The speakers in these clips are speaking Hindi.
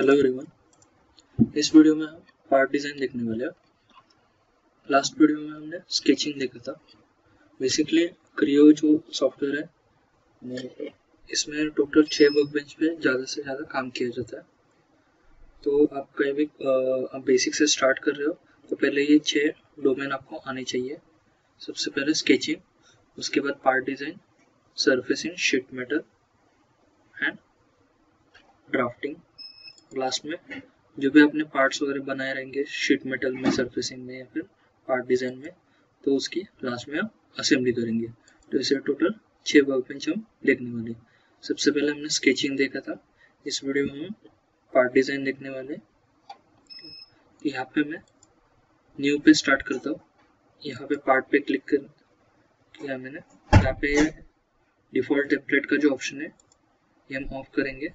हेलो एवरीवन, इस वीडियो में हम पार्ट डिज़ाइन देखने वाले हैं। लास्ट वीडियो में हमने स्केचिंग देखा था। बेसिकली क्रियो जो सॉफ्टवेयर है इसमें टोटल 6 वर्क बेंच पर ज़्यादा से ज़्यादा काम किया जाता है। तो आप कहीं भी आप बेसिक से स्टार्ट कर रहे हो तो पहले ये 6 डोमेन आपको आने चाहिए। सबसे पहले स्केचिंग, उसके बाद part design, surfacing, sheet metal and drafting. Last में जो भी अपने पार्ट्स वगैरह बनाए रहेंगे शीट मेटल में, सरफेसिंग में या फिर पार्ट डिज़ाइन में, तो उसकी लास्ट में हम असेंबली करेंगे। तो इसे टोटल 6 वर्क बेंच हम देखने वाले हैं। सबसे पहले हमने स्केचिंग देखा था, इस वीडियो में हम पार्ट डिज़ाइन देखने वाले। यहाँ पे मैं न्यू पे स्टार्ट करता हूँ। यहाँ पे पार्ट पे क्लिक कर किया मैंने। यहाँ पे डिफ़ॉल्ट टेम्पलेट का जो ऑप्शन है ये हम ऑफ करेंगे।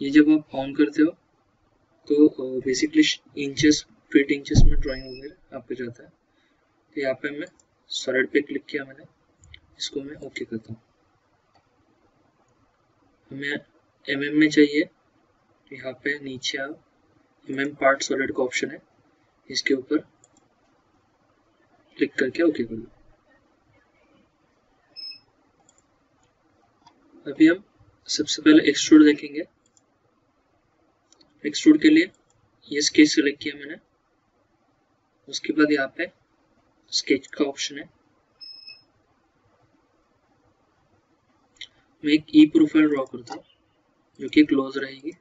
ये जब आप ऑन करते हो तो बेसिकली इंचेस, फीट इंचेस में ड्राइंग वगैरह आपके जाता है। तो यहाँ पे मैं सॉलिड पे क्लिक किया मैंने, इसको मैं ओके करता हूँ। हमें mm में चाहिए, तो यहाँ पे नीचे आप mm पार्ट सॉलिड का ऑप्शन है, इसके ऊपर क्लिक करके ओके कर लो। अभी हम सबसे पहले एक्सट्रूड देखेंगे। एक्सट्रूड के लिए ये स्केच सेलेक्ट किया मैंने, उसके बाद यहाँ पे स्केच का ऑप्शन है। मैं एक ई प्रोफाइल ड्रॉ करता हूँ जो कि क्लोज रहेगी।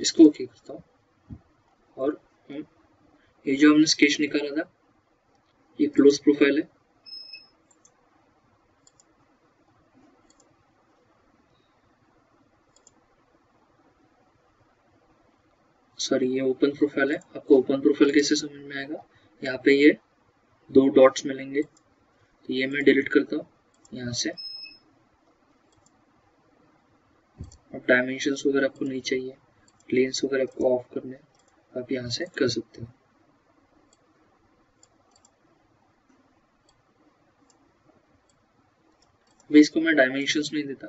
इसको ओके करता हूँ और ये जो हमने स्केच निकाला था ये क्लोज प्रोफाइल है। सॉरी, ये ओपन प्रोफाइल है। आपको ओपन प्रोफाइल कैसे समझ में आएगा, यहाँ पे ये 2 डॉट्स मिलेंगे, तो ये मैं डिलीट करता हूँ यहाँ से। और डायमेंशंस वगैरह आपको नहीं चाहिए, प्लेन्स वगैरह आपको ऑफ करने आप यहाँ से कर सकते हो। मैं इसको डायमेंशंस नहीं देता,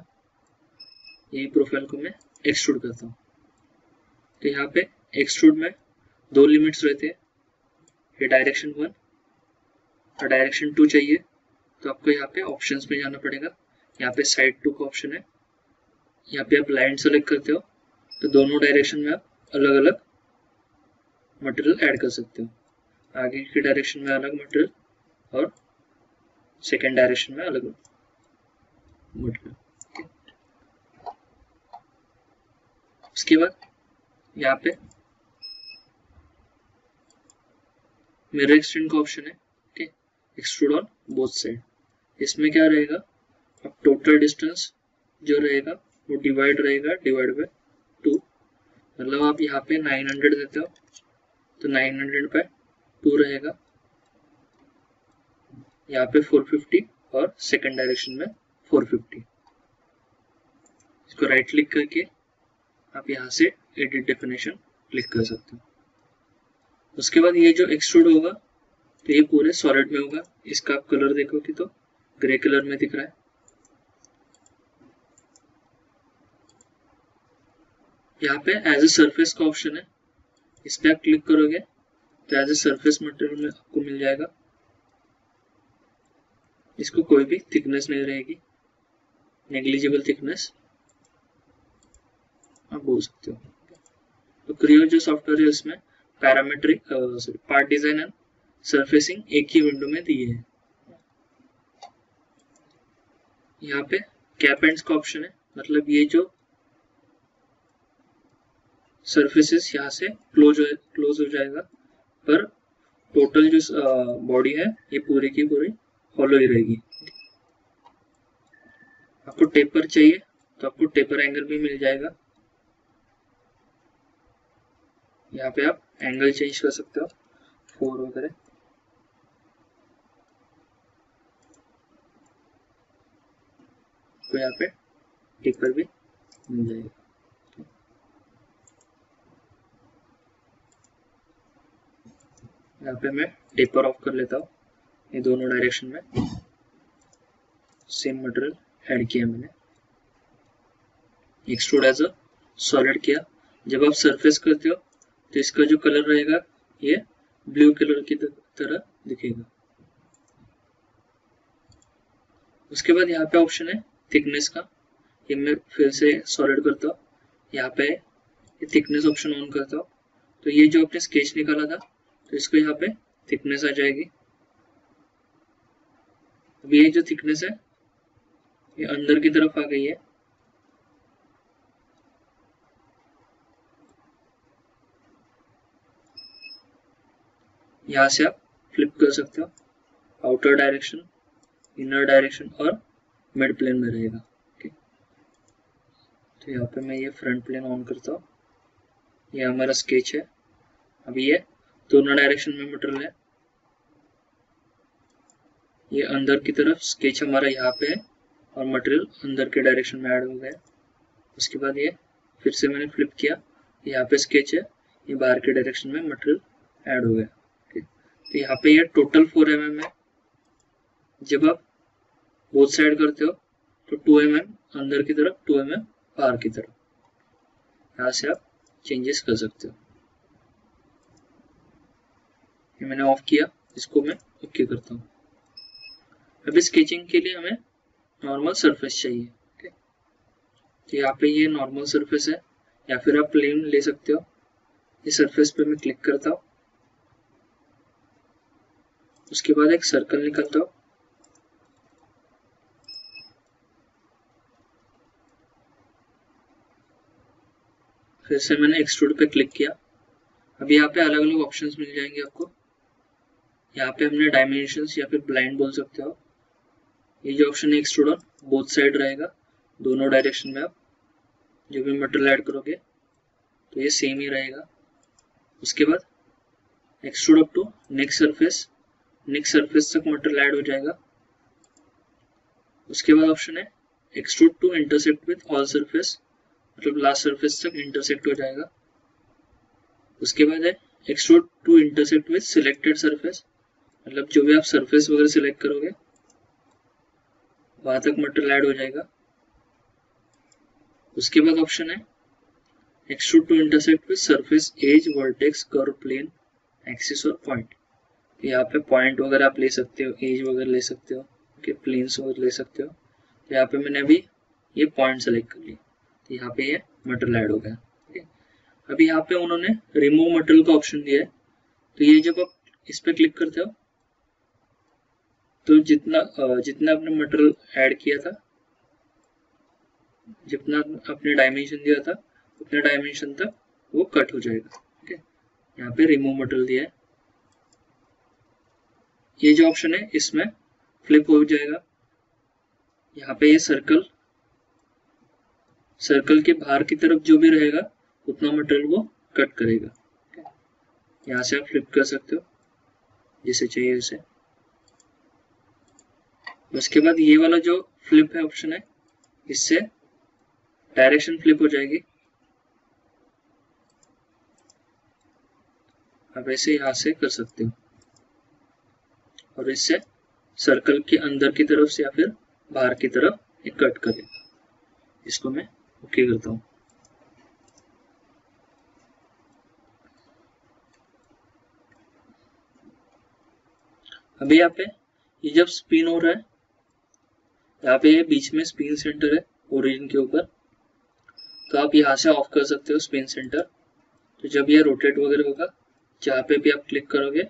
यही प्रोफाइल को मैं एक्सट्रूड करता हूँ। तो यहाँ पे एक्सट्रूड में 2 लिमिट्स रहते हैं, ये डायरेक्शन 1 और डायरेक्शन 2 चाहिए। तो आपको यहाँ पे ऑप्शंस में जाना पड़ेगा। यहाँ पे साइड 2 का ऑप्शन है, यहाँ पे आप लाइन सेलेक्ट करते हो तो दोनों डायरेक्शन में आप अलग अलग मटेरियल ऐड कर सकते हो। आगे की डायरेक्शन में अलग मटेरियल और सेकेंड डायरेक्शन में अलग मटेरियल। उसके बाद यहाँ पे मिरर एक्सटेंड का ऑप्शन है, ठीक है, एक्सट्रूड ऑन बोथ साइड। इसमें क्या रहेगा, अब टोटल डिस्टेंस जो रहेगा वो डिवाइड रहेगा, डिवाइड बाय 2। मतलब आप यहाँ पे 900 देते हो तो 900 पे 2 रहेगा। यहाँ पे 450 और सेकंड डायरेक्शन में 450। इसको राइट क्लिक करके आप यहाँ से एडिट डेफिनेशन क्लिक कर सकते हो। उसके बाद ये जो एक्सट्रूड होगा तो ये पूरे सॉलिड में होगा। इसका आप कलर देखोगे तो ग्रे कलर में दिख रहा है। यहाँ पे एज ए सरफेस का ऑप्शन है, इस पर आप क्लिक करोगे तो एज ए सरफेस मटेरियल में आपको मिल जाएगा। इसको कोई भी थिकनेस नहीं रहेगी, नेग्लिजिबल थिकनेस आप बोल सकते हो। तो क्रियो जो सॉफ्टवेयर है उसमें parametric part design and surfacing एक ही विंडो में दिए है। यहाँ पे कैप एंड्स का ऑप्शन है, मतलब ये जो सर्फेसिस यहाँ से क्लोज हो जाएगा, पर टोटल जो बॉडी है ये पूरी की पूरी हॉलो ही रहेगी। आपको टेपर चाहिए तो आपको टेपर एंगल भी मिल जाएगा। यहाँ पे आप एंगल चेंज कर सकते हो 4 वगैरह। आपको यहाँ पे टिक पर भी मिल जाएगा। यहाँ पे मैं टेपर ऑफ कर लेता हूँ, ये दोनों डायरेक्शन में सेम मटेरियल ऐड किया मैंने, एक्सट्रूड एज अ सॉलिड किया। जब आप सरफेस करते हो तो इसका जो कलर रहेगा ये ब्लू कलर की तरह दिखेगा। उसके बाद यहाँ पे ऑप्शन है थिकनेस का, ये मैं फिर से सॉलिड करता हूँ, यहाँ पे थिकनेस ऑप्शन ऑन करता हूँ। तो ये जो आपने स्केच निकाला था तो इसको यहाँ पे थिकनेस आ जाएगी। अब ये जो थिकनेस है ये अंदर की तरफ आ गई है। यहाँ से आप फ्लिप कर सकते हो, आउटर डायरेक्शन, इनर डायरेक्शन और मिड प्लेन में रहेगा। ओके, तो यहाँ पे मैं ये फ्रंट प्लेन ऑन करता हूँ, ये हमारा स्केच है। अभी ये दोनों डायरेक्शन में मटेरियल है, ये अंदर की तरफ स्केच हमारा यहाँ पे है और मटेरियल अंदर के डायरेक्शन में ऐड हो गया। उसके बाद ये फिर से मैंने फ्लिप किया, यहाँ पे स्केच है, ये बाहर के डायरेक्शन में मटेरियल ऐड हो गया। ठीक, तो यहाँ पे ये टोटल 4 mm है। जब आप बोथ साइड करते हो तो 2 mm अंदर की तरफ, 2 mm बाहर की तरफ, यहाँ से आप चेंजेस कर सकते हो। ये मैंने ऑफ किया, इसको मैं ओके करता हूँ। अभी स्केचिंग के लिए हमें नॉर्मल सरफेस चाहिए। ओके, तो यहाँ पे ये नॉर्मल सरफेस है, या फिर आप प्लेन ले सकते हो। ये सरफेस पे मैं क्लिक करता हूँ, उसके बाद एक सर्कल निकालता हूँ। फिर से मैंने एक्सट्रूड पे क्लिक किया। अब यहाँ पे अलग अलग ऑप्शंस मिल जाएंगे आपको। यहाँ पे हमने डायमेंशंस या फिर ब्लाइंड बोल सकते हो। ये जो ऑप्शन है एक्सट्रूड ऑन बोथ साइड रहेगा, दोनों डायरेक्शन में आप जो भी मटेरियल ऐड करोगे तो ये सेम ही रहेगा। उसके बाद extrude up to next surface, next surface तक मटेरियल ऐड हो जाएगा। उसके बाद ऑप्शन है extrude to intersect with all surface, मतलब लास्ट सरफेस तक इंटरसेक्ट हो जाएगा। उसके बाद है extrude to intersect with selected surface, मतलब जो भी आप सरफेस वगैरह सिलेक्ट करोगे वहां तक मटेरियल ऐड हो जाएगा। उसके बाद ऑप्शन है extrude to intersect with surface edge vertex curve plane axis और पॉइंट। यहाँ पे पॉइंट वगैरह आप ले सकते हो, एज वगैरह ले सकते हो, प्लेन्स वगैरह ले सकते हो। तो यहाँ पे मैंने अभी ये पॉइंट सेलेक्ट कर लिया, तो यहाँ पे ये मटेरियल ऐड हो गया। अभी यहाँ पे उन्होंने रिमूव मटेरियल का ऑप्शन दिया है, तो ये जब आप इस पे क्लिक करते हो तो जितना आपने मटेरियल ऐड किया था, जितना आपने डायमेंशन दिया था उतने डायमेंशन तक वो कट हो जाएगा। ठीक है, यहाँ पे रिमूव मटेरियल दिया है। ये जो ऑप्शन है इसमें फ्लिप हो जाएगा। यहाँ पे ये सर्कल के बाहर की तरफ जो भी रहेगा उतना मटेरियल वो कट करेगा। यहाँ से आप फ्लिप कर सकते हो जिसे चाहिए उसे। उसके बाद ये वाला जो फ्लिप है ऑप्शन है, इससे डायरेक्शन फ्लिप हो जाएगी। आप ऐसे यहाँ से कर सकते हो, और इससे सर्कल के अंदर की तरफ से या फिर बाहर की तरफ ये कट करेगा। इसको मैं ओके करता हूँ। अभी यहाँ पे ये जब स्पिन हो रहा है, यहाँ पे ये बीच में स्पिन सेंटर है ओरिजिन के ऊपर, तो आप यहाँ से ऑफ कर सकते हो स्पिन सेंटर। तो जब ये रोटेट वगैरह होगा, जहाँ पे भी आप क्लिक करोगे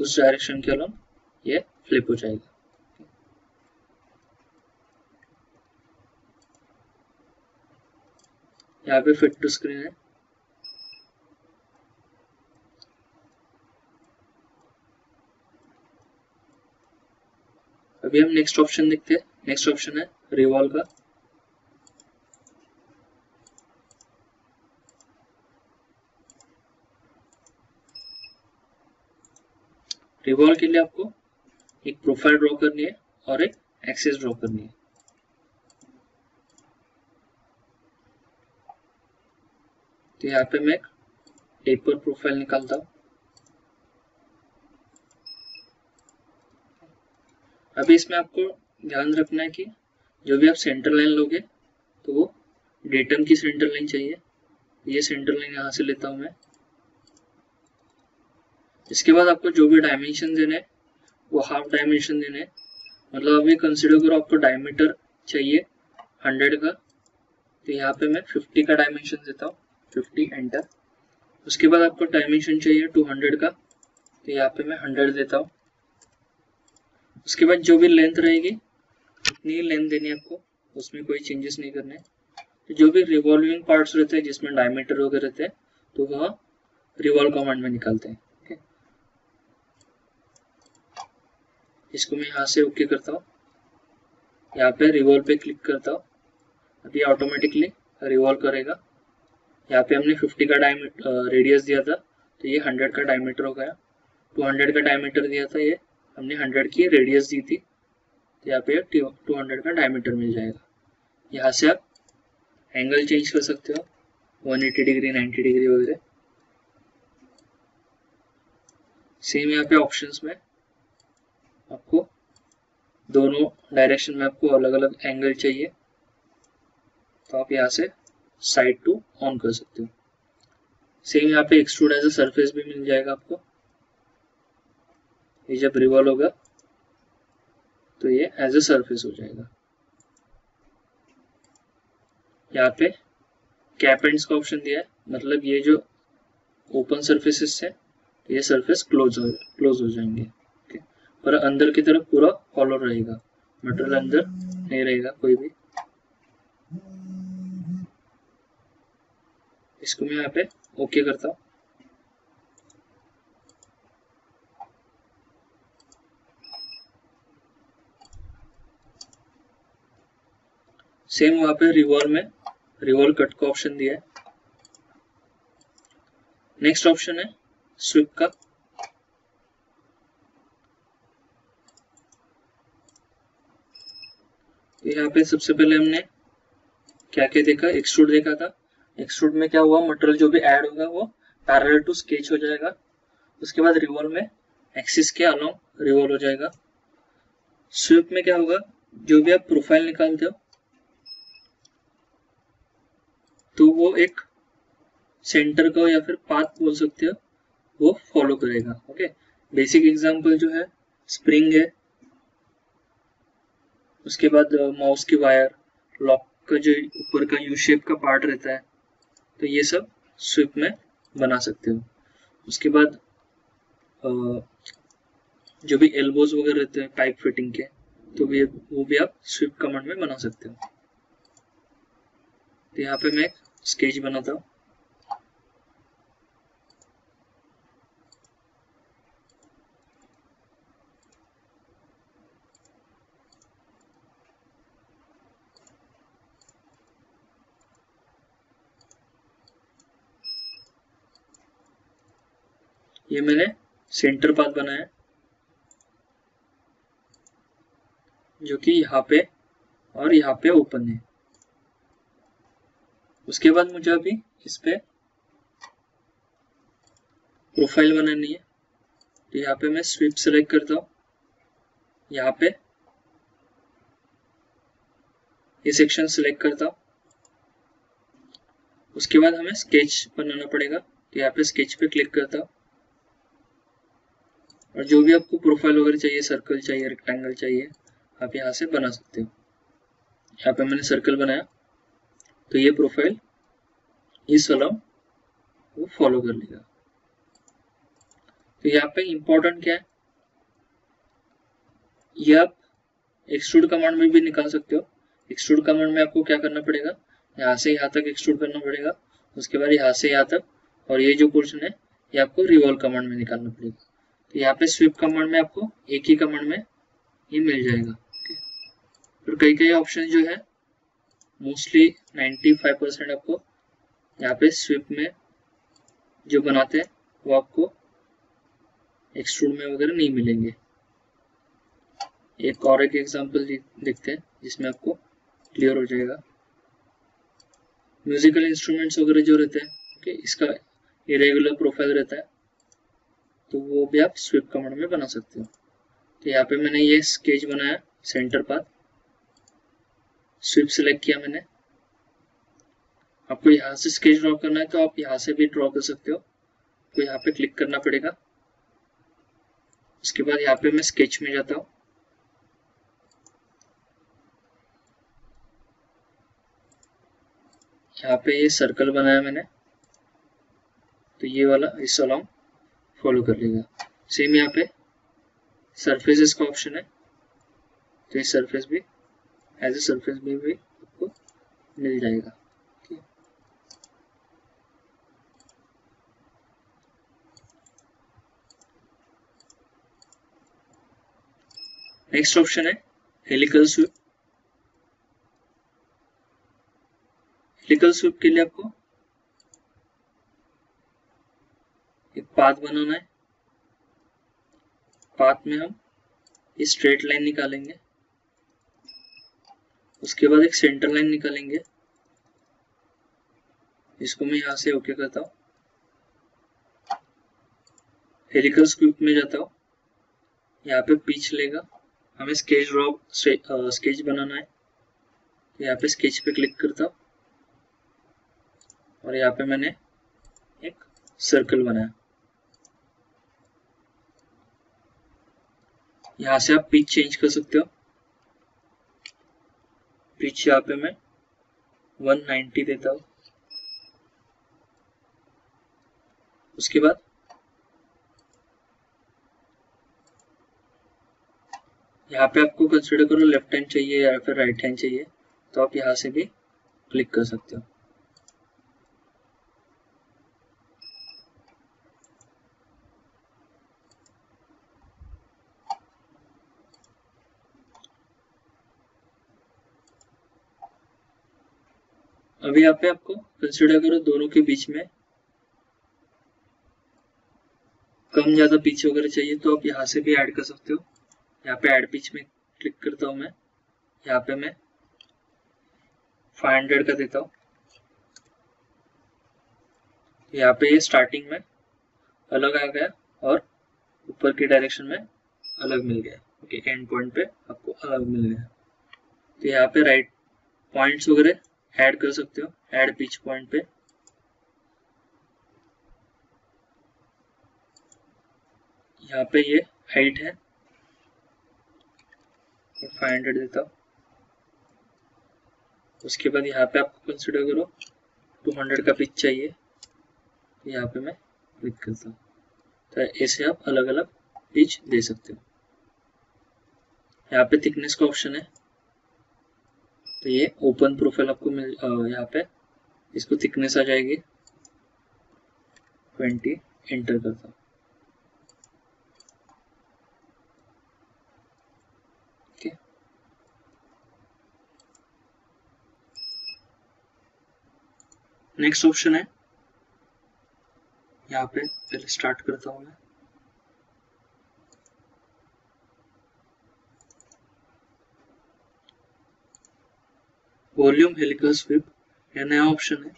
उस डायरेक्शन के अलॉन्ग ये फ्लिप हो जाएगा। यहाँ पे फिट टू स्क्रीन है, अभी हम नेक्स्ट ऑप्शन देखते हैं। नेक्स्ट ऑप्शन है रिवॉल्व का। रिवॉल्व के लिए आपको एक प्रोफाइल ड्रॉ करनी है और एक एक्सिस ड्रॉ करनी है। तो यहाँ पे मैं एक टेपर प्रोफाइल निकालता हूँ। अभी इसमें आपको ध्यान रखना है कि जो भी आप सेंटर लाइन लोगे तो वो डेटम की सेंटर लाइन चाहिए। ये सेंटर लाइन यहाँ से लेता हूँ मैं। इसके बाद आपको जो भी डायमेंशन देने हैं वो हाफ डायमेंशन देने हैं, मतलब अभी कंसिडर करो आपको डायमीटर चाहिए 100 का, तो यहाँ पे मैं 50 का डायमेंशन देता हूँ, 50 एंटर। उसके बाद आपको डायमेंशन चाहिए 200 का, तो यहाँ पे मैं 100 देता हूँ। उसके बाद जो भी लेंथ रहेगी उतनी लेंथ देनी है आपको, उसमें कोई चेंजेस नहीं करने। तो जो भी रिवॉल्विंग पार्ट्स रहते हैं जिसमें डायमीटर वगैरह रहते हैं तो वह रिवॉल्व कमांड में निकालते हैं। ओके, इसको मैं यहाँ से ओके करता हूँ, यहाँ पे रिवॉल्व पे क्लिक करता हूँ। अभी ऑटोमेटिकली रिवॉल्व करेगा। यहाँ पे हमने 50 का रेडियस दिया था तो ये 100 का डायमीटर हो गया, 200 का डायमीटर दिया था, ये हमने 100 की रेडियस दी थी तो यहाँ पे 200 का डायमीटर मिल जाएगा। यहाँ से आप एंगल चेंज कर सकते हो, 180 डिग्री 90 डिग्री वगैरह। सेम यहाँ पे ऑप्शंस में आपको दोनों डायरेक्शन में आपको अलग अलग एंगल चाहिए तो आप यहाँ से साइड टू ऑन कर सकते हो। सेम यहाँ पे एक्सट्रूड एज अ सरफेस भी मिल जाएगा आपको। ये जब रिवॉल्व होगा तो ये एज अ सरफेस हो जाएगा। यहाँ पे कैप एंड्स का ऑप्शन दिया है, मतलब ये जो ओपन सर्फेसेस है ये सरफेस क्लोज हो जाएंगे। ओके, पर अंदर की तरफ पूरा हॉलो रहेगा, मटेरियल अंदर नहीं रहेगा कोई भी। इसको मैं यहाँ पे ओके करता हूँ। सेम वहाँ पे रिवॉल्व में रिवॉल्व कट का ऑप्शन दिया है। नेक्स्ट ऑप्शन है स्वीप का। यहाँ पे सबसे पहले हमने क्या क्या देखा, एक्सट्रूड देखा था। एक्सट्रूड में क्या हुआ, मटेरियल जो भी ऐड होगा वो पैरेलल टू स्केच हो जाएगा। उसके बाद रिवॉल्व में एक्सिस के अलोंग रिवॉल्व हो जाएगा। स्वीप में क्या होगा, जो भी आप प्रोफाइल निकालते हो तो वो एक सेंटर का या फिर पाथ बोल सकते हो, वो फॉलो करेगा। ओके, बेसिक एग्जांपल जो है स्प्रिंग है, उसके बाद माउस की वायर, लॉक का जो ऊपर का यू शेप का पार्ट रहता है, तो ये सब स्वीप में बना सकते हो। उसके बाद जो भी एल्बोज वगैरह रहते हैं पाइप फिटिंग के, तो वो भी आप स्वीप कमांड में बना सकते हो। तो यहाँ पे मैं स्केच बनाता हूँ। ये मैंने सेंटर पाथ बनाया जो कि यहाँ पे और यहाँ पे ओपन है। उसके बाद मुझे अभी इस पे प्रोफाइल बनानी है, तो यहाँ पे मैं स्वीप सेलेक्ट करता हूँ। यहाँ पे ये सेक्शन सेलेक्ट करता हूँ। उसके बाद हमें स्केच बनाना पड़ेगा, तो यहाँ पे स्केच पे क्लिक करता हूँ और जो भी आपको प्रोफाइल वगैरह चाहिए, सर्कल चाहिए, रेक्टेंगल चाहिए, आप यहाँ से बना सकते हो। यहाँ पे मैंने सर्कल बनाया तो ये प्रोफाइल इस अलाउ वो फॉलो कर लेगा। तो यहाँ पे इम्पोर्टेंट क्या है, ये आप एक्सट्रूड कमांड में भी निकाल सकते हो। एक्सट्रूड कमांड में आपको क्या करना पड़ेगा, यहाँ से यहाँ तक एक्सट्रूड करना पड़ेगा, उसके बाद यहाँ से यहाँ तक, और ये जो पोर्शन है ये आपको रिवॉल्व कमांड में निकालना पड़ेगा। तो यहाँ पे स्वीप कमांड में आपको एक ही कमांड में ये मिल जाएगा। और कई कई ऑप्शन जो है मोस्टली 95% आपको यहाँ पे स्वीप में जो बनाते हैं वो आपको एक्सट्रूड में वगैरह नहीं मिलेंगे। एक और एक एग्जांपल देखते हैं जिसमें आपको क्लियर हो जाएगा। म्यूजिकल इंस्ट्रूमेंट्स वगैरह जो रहते हैं के इसका इरेगुलर प्रोफाइल रहता है तो वो भी आप स्वीप कमांड में बना सकते हो। तो यहाँ पे मैंने ये स्केच बनाया सेंटर पाथ, स्वीप सेलेक्ट किया मैंने। आपको यहाँ से स्केच ड्रॉ करना है तो आप यहाँ से भी ड्रॉ कर सकते हो, तो यहाँ पे क्लिक करना पड़ेगा। उसके बाद यहाँ पे मैं स्केच में जाता हूँ, यहाँ पे ये सर्कल बनाया मैंने तो ये वाला इस अलॉन्ग फॉलो कर लेगा। सेम यहाँ पे सरफेसेस का ऑप्शन है तो ये सरफेस भी एज ए सरफेस भी आपको मिल जाएगा। नेक्स्ट ऑप्शन है हेलिकल स्वीप। हेलिकल स्वीप के लिए आपको एक पाथ बनाना है। पाथ में हम ये स्ट्रेट लाइन निकालेंगे, उसके बाद एक सेंटर लाइन निकालेंगे। इसको मैं यहाँ से ओके करता हूँ, हेलिकल स्वीप में जाता हूँ। यहाँ पे पिच लेगा, हमें स्केच ड्रॉ स्केच बनाना है तो यहाँ पे स्केच पे क्लिक करता हूँ और यहाँ पे मैंने एक सर्कल बनाया। यहाँ से आप पिच चेंज कर सकते हो। पिच यहाँ पे मैं 190 देता हूँ। उसके बाद यहाँ पे आपको कंसीडर करो लेफ्ट हैंड चाहिए या फिर राइट हैंड चाहिए तो आप यहाँ से भी क्लिक कर सकते हो। अभी यहाँ पे आपको कंसीडर करो दोनों के बीच में कम ज्यादा पिच वगैरह चाहिए तो आप यहाँ से भी ऐड कर सकते हो। यहाँ पे ऐड पिच में क्लिक करता हूँ मैं, यहाँ पे मैं 500 का देता हूँ। यहाँ पे ये स्टार्टिंग में अलग आ गया और ऊपर के डायरेक्शन में अलग मिल गया। ओके, एंड पॉइंट पे आपको अलग मिल गया। तो यहाँ पे राइट पॉइंट्स वगैरह ऐड कर सकते हो, ऐड पिच पॉइंट पे। यहाँ पे ये हाइट है 500 देता हूँ। उसके बाद यहाँ पे आपको कंसीडर करो 200 का पिच चाहिए, यहाँ पे मैं क्लिक करता हूँ। तो ऐसे आप अलग अलग पिच दे सकते हो। यहाँ पे थिकनेस का ऑप्शन है तो ये ओपन प्रोफाइल आपको मिल, यहाँ पे इसको थिकनेस आ जाएगी 20, एंटर करता हूँ। नेक्स्ट ऑप्शन है, यहाँ पे पहले स्टार्ट करता हूँ मैं। वॉल्यूम हेलिकल स्वीप, यह नया ऑप्शन है।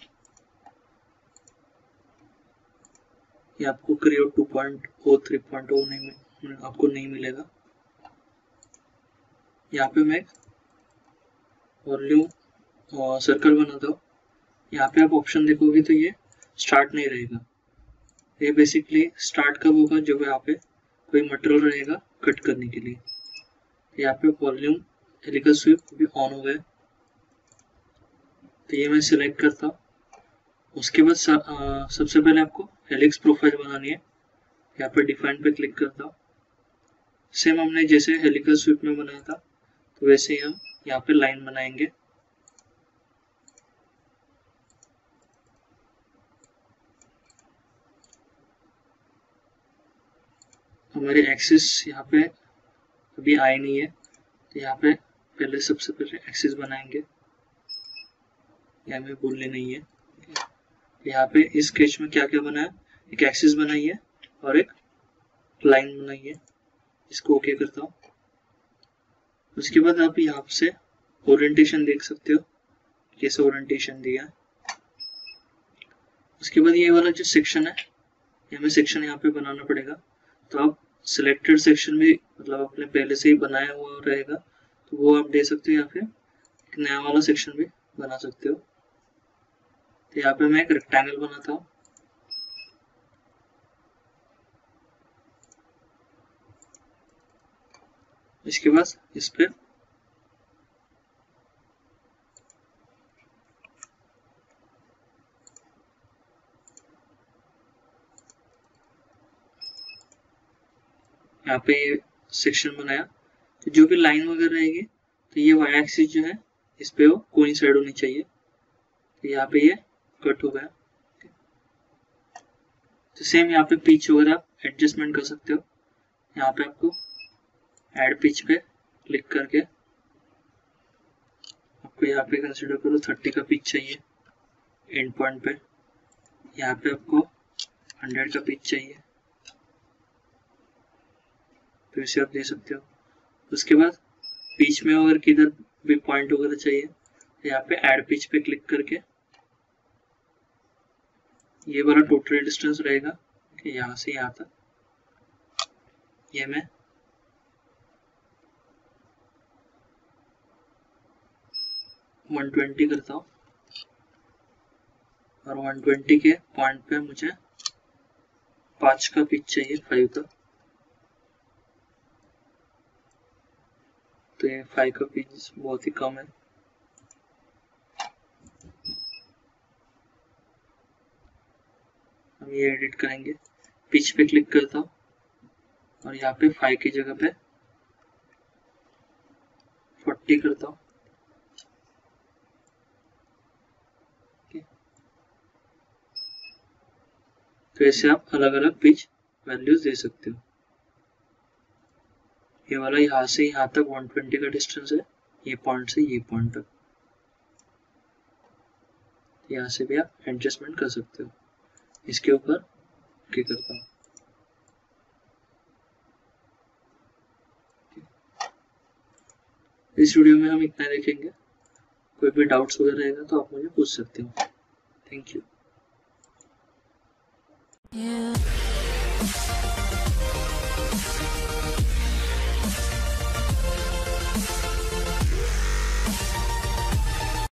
ये आपको क्रियो 2.0 3.0 नहीं, आपको नहीं मिलेगा। यहाँ पे मैं वॉल्यूम और सर्कल बनाता हूँ। यहाँ पे आप ऑप्शन देखोगे तो ये स्टार्ट नहीं रहेगा। ये बेसिकली स्टार्ट कब होगा, जब यहाँ पे कोई मटेरियल रहेगा कट करने के लिए। यहाँ पे वॉल्यूम हेलिकल स्वीप भी ऑन हो गया तो ये मैं सिलेक्ट करता हूँ। उसके बाद सबसे पहले आपको हेलिक्स प्रोफाइल बनानी है। यहाँ पे डिफाइन पे क्लिक करता हूँ। सेम हमने जैसे हेलिकल स्वीप में बनाया था तो वैसे ही हम यहाँ पे लाइन बनाएंगे। हमारे एक्सिस यहाँ पे अभी आई नहीं है तो यहाँ पे पहले सबसे पहले एक्सिस बनाएंगे। यहाँ पे बोलने नहीं है। यहाँ पे इस स्केच में क्या क्या बनाया, एक एक्सिस बनाई है और एक लाइन बनाई है। इसको ओके करता हूँ। उसके बाद आप यहाँ से ओरिएंटेशन देख सकते हो, कैसे ओरिएंटेशन दिया। उसके बाद ये वाला जो सेक्शन है हमें सेक्शन यहाँ पे बनाना पड़ेगा, तो आप सिलेक्टेड सेक्शन भी मतलब आपने पहले से ही बनाया हुआ रहेगा तो वो आप दे सकते हो, या फिर एक नया वाला सेक्शन भी बना सकते हो। तो यहाँ पे मैं एक रेक्टेंगल बनाता हूँ, इसके बाद इस पे यहाँ पे ये सेक्शन बनाया, तो जो भी लाइन वगैरह रहेगी तो ये वाई एक्सिस जो है इस पे वो कोइंसाइड होनी चाहिए। तो यहाँ पे ये कट हो गया, तो सेम यहाँ पे पिच वगैरह आप एडजस्टमेंट कर सकते हो। यहाँ पे आपको एड पिच पे क्लिक करके आपको यहाँ पे कंसिडर करो 30 का पिच चाहिए एंड पॉइंट पे, यहाँ पे आपको 100 का पिच चाहिए, फिर से आप दे सकते हो। उसके बाद पिच में अगर किधर भी पॉइंट वगैरह चाहिए तो यहाँ पे ऐड पिच पे क्लिक करके ये वाला टोटल डिस्टेंस रहेगा यहाँ से यहाँ तक, ये मैं मैं 120 करता हूँ और 120 के पॉइंट पे मुझे 5 का पिच चाहिए 5 का, तो ये 5 का पिच बहुत ही कम है। हम ये एडिट करेंगे, पिच पे क्लिक करता हूँ और यहाँ पे 5 की जगह पे 40 करता हूँ, तो ऐसे आप अलग अलग पिच वैल्यूज दे सकते हो। ये वाला यहाँ से यहाँ तक 120 का डिस्टेंस है, ये पॉइंट से ये पॉइंट तक, यहाँ से भी आप एडजस्टमेंट कर सकते हो। इसके ऊपर क्या करता हूँ, इस वीडियो में हम इतना देखेंगे, कोई भी डाउट्स वगैरह रहेगा तो आप मुझे पूछ सकते हो। Thank you.